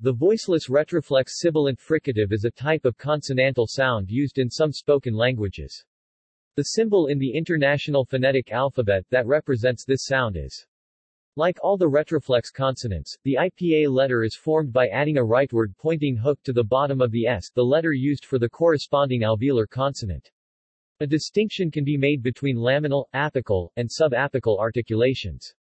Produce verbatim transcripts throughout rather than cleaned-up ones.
The voiceless retroflex sibilant fricative is a type of consonantal sound used in some spoken languages. The symbol in the International Phonetic Alphabet that represents this sound is. Like all the retroflex consonants, the I P A letter is formed by adding a rightward pointing hook to the bottom of the S, the letter used for the corresponding alveolar consonant. A distinction can be made between laminal, apical, and subapical articulations.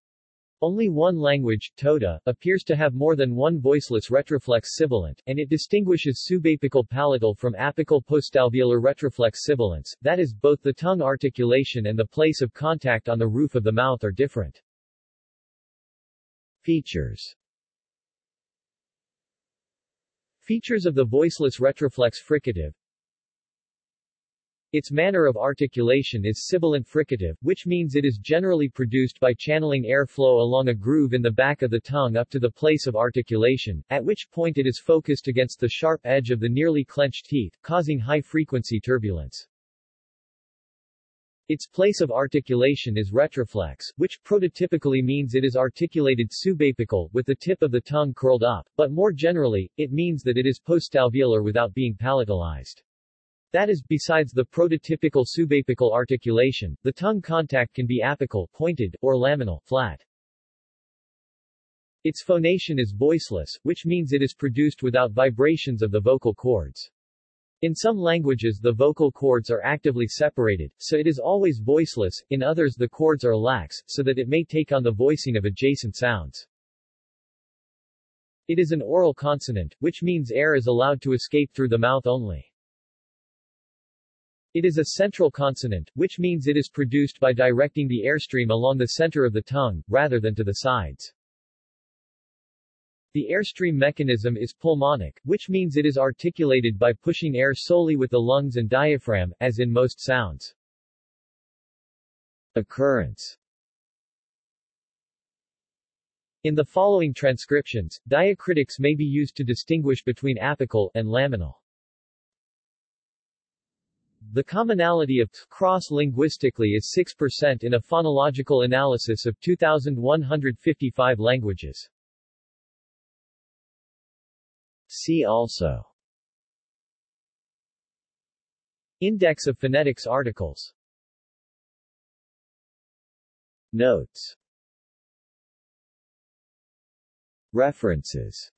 Only one language, Toda, appears to have more than one voiceless retroflex sibilant, and it distinguishes subapical palatal from apical postalveolar retroflex sibilants, that is, both the tongue articulation and the place of contact on the roof of the mouth are different. Features. Features of the voiceless retroflex fricative. Its manner of articulation is sibilant fricative, which means it is generally produced by channeling airflow along a groove in the back of the tongue up to the place of articulation, at which point it is focused against the sharp edge of the nearly clenched teeth, causing high-frequency turbulence. Its place of articulation is retroflex, which prototypically means it is articulated subapical, with the tip of the tongue curled up, but more generally, it means that it is postalveolar without being palatalized. That is, besides the prototypical subapical articulation, the tongue contact can be apical, pointed, or laminal, flat. Its phonation is voiceless, which means it is produced without vibrations of the vocal cords. In some languages the vocal cords are actively separated, so it is always voiceless, in others the cords are lax, so that it may take on the voicing of adjacent sounds. It is an oral consonant, which means air is allowed to escape through the mouth only. It is a central consonant, which means it is produced by directing the airstream along the center of the tongue, rather than to the sides. The airstream mechanism is pulmonic, which means it is articulated by pushing air solely with the lungs and diaphragm, as in most sounds. Occurrence. In the following transcriptions, diacritics may be used to distinguish between apical and laminal. The commonality of cross-linguistically is six percent in a phonological analysis of two thousand one hundred fifty-five languages. See also. Index of phonetics articles. Notes. References.